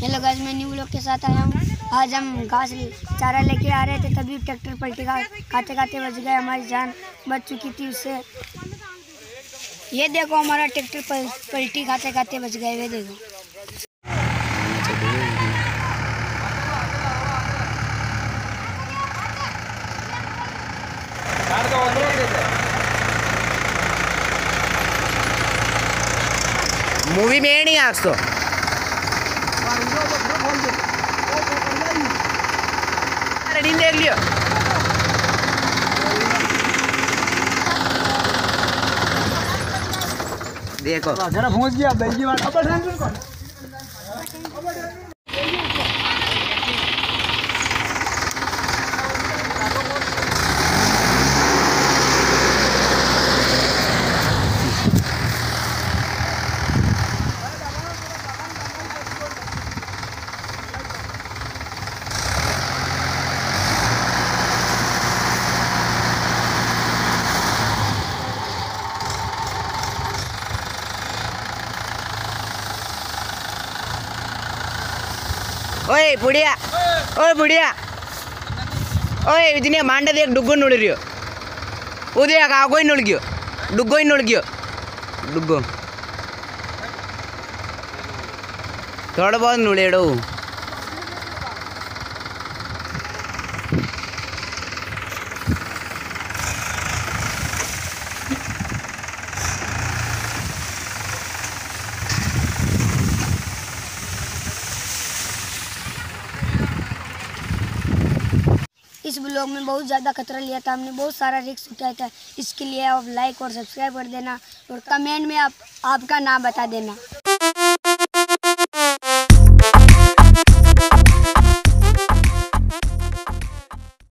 Hello guys, मैं new blog के साथ आया हूँ। आज हम घास चारा लेके आ रहे थे, तभी ट्रैक्टर पलटी खाते खाते बच गए। हमारी जान बच चुकी थी उससे। ये देखो, हमारा ट्रैक्टर पलटी खाते खाते बच गए। ये देखो, मूवी में नहीं आज तो। रेडी ले लियो। देखो जरा पहुंच गया बेजी वाला। अब ढंग से ओए बुढ़िया, ओए बुढ़िया, ओए इतने मांडे देख डुग्गो नुड़ रियो। वो देख आगो ही नुड़ गयो, डुग्गो ही नुड़ गयो। डुग्गो थोड़ा बहुत नुड़ेड़ो। इस ब्लॉग में बहुत ज़्यादा खतरा लिया था हमने, बहुत सारा रिस्क उठाया था। इसके लिए आप लाइक और सब्सक्राइब कर देना और कमेंट में आपका नाम बता देना।